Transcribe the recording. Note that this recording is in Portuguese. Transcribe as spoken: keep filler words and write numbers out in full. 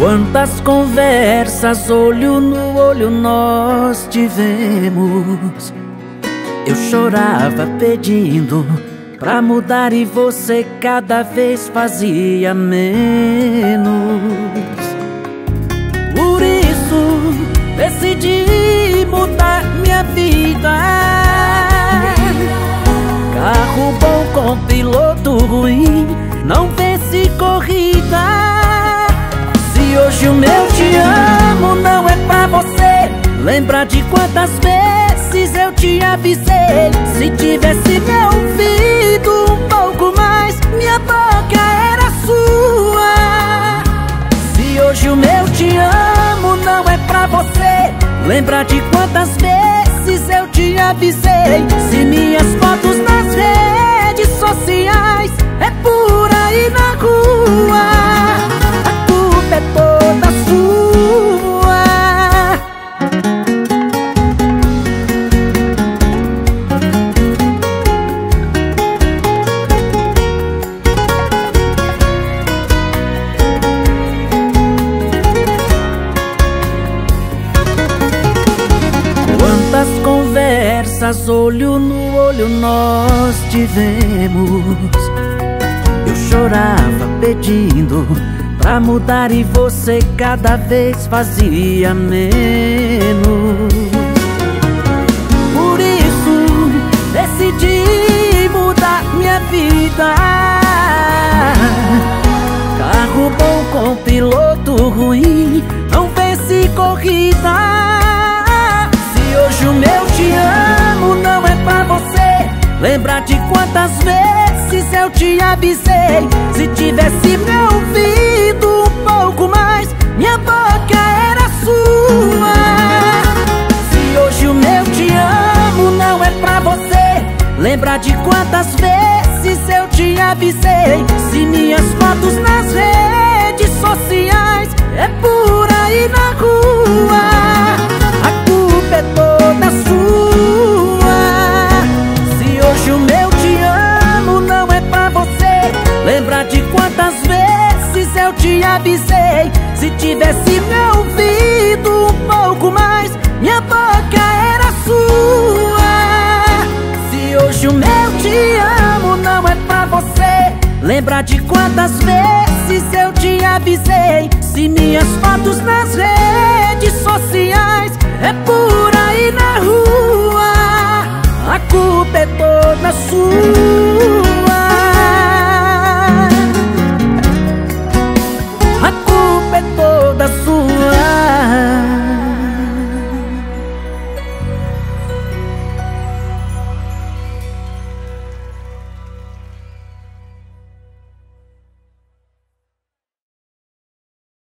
Quantas conversas olho no olho nós tivemos. Eu chorava pedindo pra mudar e você cada vez fazia menos. Por isso decidi mudar minha vida. Carro bom com piloto ruim não vence corrida. Se hoje o meu te amo não é pra você, lembra de quantas vezes eu te avisei. Se tivesse me ouvido um pouco mais, minha boca era sua. Se hoje o meu te amo não é pra você, lembra de quantas vezes eu te avisei. Se minhas fotos nas redes sociais é por aí na rua, a culpa é toda sua. Quantas conversas olho no olho nós tivemos. Chorava pedindo pra mudar e você cada vez fazia menos. Por isso decidi mudar minha vida. Carro bom com piloto ruim não vence corrida. Se hoje o meu te amo não é pra você, lembra de quantas vezes eu te avisei. Se tivesse me ouvido um pouco mais, minha boca era sua. Se hoje o meu te amo não é pra você, lembra de quantas vezes eu te avisei. Se minhas fotos nas redes sociais é por aí na rua, a culpa é toda sua. Se hoje o meu lembra de quantas vezes eu te avisei. Se tivesse me ouvido um pouco mais, minha boca era sua. Se hoje o meu te amo não é pra você, lembra de quantas vezes eu te avisei. Se minhas fotos nas redes sociais é por aí na rua, a culpa é toda sua.